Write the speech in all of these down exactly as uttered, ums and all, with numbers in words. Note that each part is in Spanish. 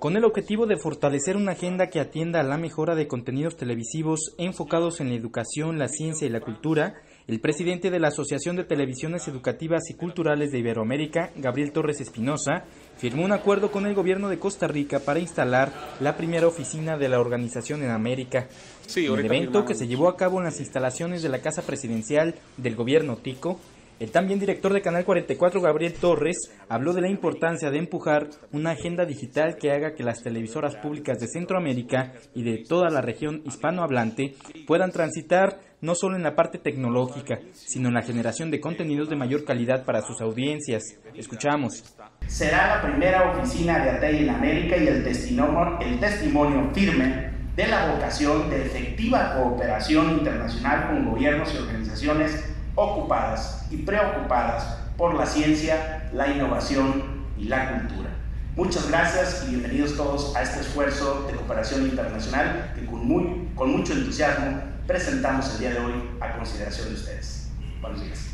Con el objetivo de fortalecer una agenda que atienda a la mejora de contenidos televisivos enfocados en la educación, la ciencia y la cultura, el presidente de la Asociación de Televisiones Educativas y Culturales de Iberoamérica, Gabriel Torres Espinosa, firmó un acuerdo con el gobierno de Costa Rica para instalar la primera oficina de la organización en América. Sí, en el evento que se llevó a cabo en las instalaciones de la Casa Presidencial del gobierno tico, el también director de Canal cuarenta y cuatro, Gabriel Torres, habló de la importancia de empujar una agenda digital que haga que las televisoras públicas de Centroamérica y de toda la región hispanohablante puedan transitar no solo en la parte tecnológica, sino en la generación de contenidos de mayor calidad para sus audiencias. Escuchamos. Será la primera oficina de A T I en América y el testimonio, el testimonio firme de la vocación de efectiva cooperación internacional con gobiernos y organizaciones ocupadas y preocupadas por la ciencia, la innovación y la cultura. Muchas gracias y bienvenidos todos a este esfuerzo de cooperación internacional que con, muy, con mucho entusiasmo presentamos el día de hoy a consideración de ustedes. Buenos días.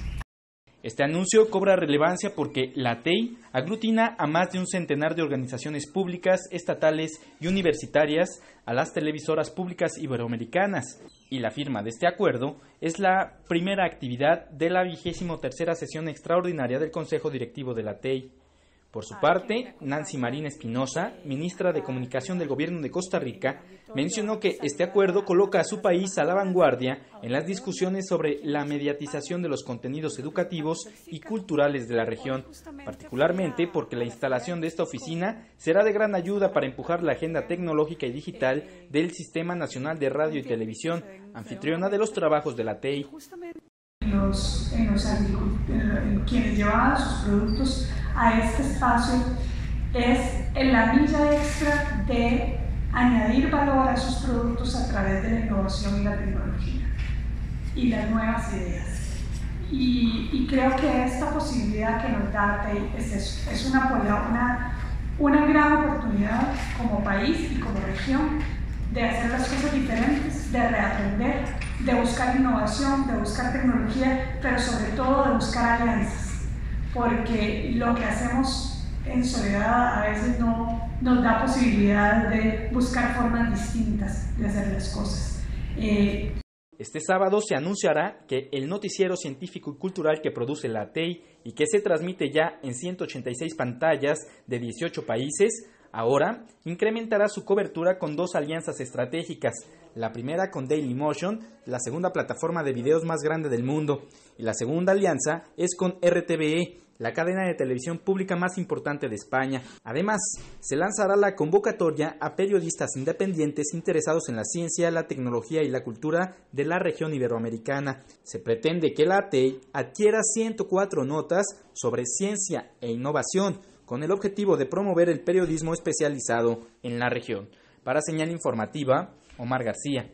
Este anuncio cobra relevancia porque la A T I aglutina a más de un centenar de organizaciones públicas, estatales y universitarias, a las televisoras públicas iberoamericanas, y la firma de este acuerdo es la primera actividad de la vigésimo tercera sesión extraordinaria del Consejo Directivo de la A T I. Por su parte, Nancy Marina Espinosa, ministra de Comunicación del Gobierno de Costa Rica, mencionó que este acuerdo coloca a su país a la vanguardia en las discusiones sobre la mediatización de los contenidos educativos y culturales de la región, particularmente porque la instalación de esta oficina será de gran ayuda para empujar la agenda tecnológica y digital del Sistema Nacional de Radio y Televisión, anfitriona de los trabajos de la A T I. Los, en los en quienes llevaban sus productos a este espacio es en la milla extra de añadir valor a sus productos a través de la innovación y la tecnología y las nuevas ideas. Y, y creo que esta posibilidad que nos da A T I es eso, es una, una, una gran oportunidad como país y como región de hacer las cosas diferentes, de reaprender, de buscar innovación, de buscar tecnología, pero sobre todo de buscar alianzas, porque lo que hacemos en soledad a veces no nos da posibilidad de buscar formas distintas de hacer las cosas. Eh... Este sábado se anunciará que el noticiero científico y cultural que produce la A T I y que se transmite ya en ciento ochenta y seis pantallas de dieciocho países, ahora incrementará su cobertura con dos alianzas estratégicas, la primera con Dailymotion, la segunda plataforma de videos más grande del mundo, y la segunda alianza es con R T V E, la cadena de televisión pública más importante de España. Además, se lanzará la convocatoria a periodistas independientes interesados en la ciencia, la tecnología y la cultura de la región iberoamericana. Se pretende que la A T I adquiera ciento cuatro notas sobre ciencia e innovación, con el objetivo de promover el periodismo especializado en la región. Para Señal Informativa, Omar García.